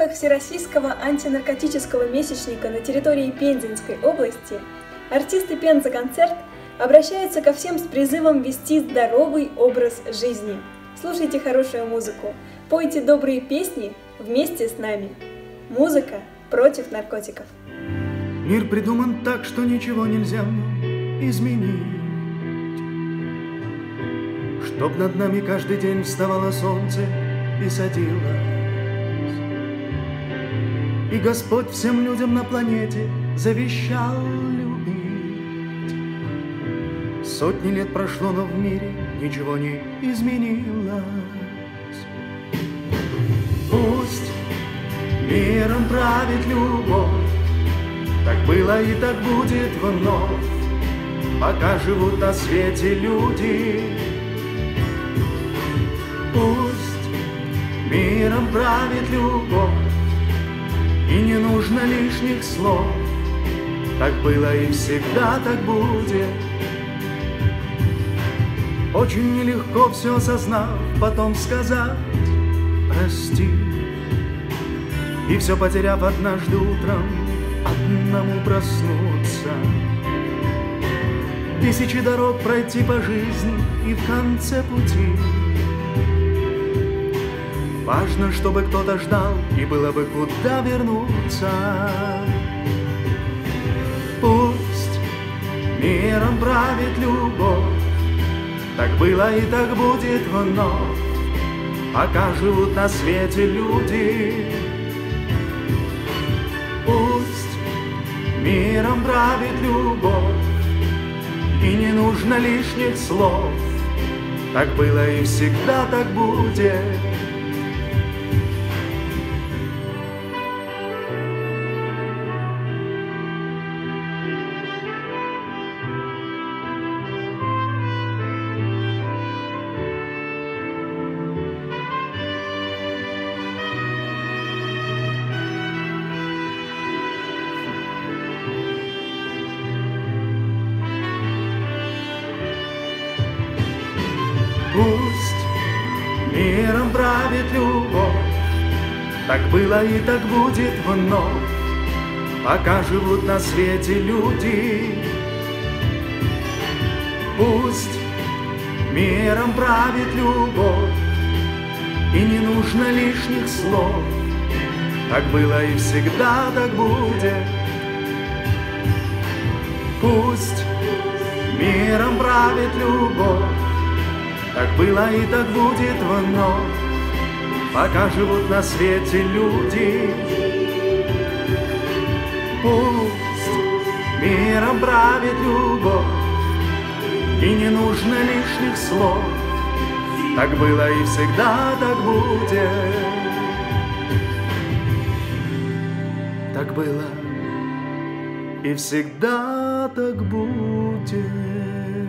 рамках Всероссийского антинаркотического месячника на территории Пензенской области артисты Пензаконцерт обращаются ко всем с призывом вести здоровый образ жизни. Слушайте хорошую музыку, пойте добрые песни вместе с нами. Музыка против наркотиков. Мир придуман так, что ничего нельзя изменить, чтоб над нами каждый день вставало солнце и садилось. И Господь всем людям на планете завещал любить. Сотни лет прошло, но в мире ничего не изменилось. Пусть миром правит любовь, так было и так будет вновь, пока живут на свете люди. Пусть миром правит любовь, и не нужно лишних слов. Так было и всегда так будет. Очень нелегко все осознав, потом сказать «прости». И все потеряв однажды утром, одному проснуться. Тысячи дорог пройти по жизни, и в конце пути важно, чтобы кто-то ждал, и было бы куда вернуться. Пусть миром правит любовь, так было и так будет вновь, пока живут на свете люди. Миром правит любовь, и не нужно лишних слов. Так было и всегда так будет. Пусть миром правит любовь, так было и так будет вновь, пока живут на свете люди. Пусть миром правит любовь, и не нужно лишних слов. Так было и всегда так будет. Пусть миром правит любовь, так было и так будет вновь, пока живут на свете люди. Пусть миром правит любовь, и не нужно лишних слов. Так было и всегда так будет. Так было и всегда так будет.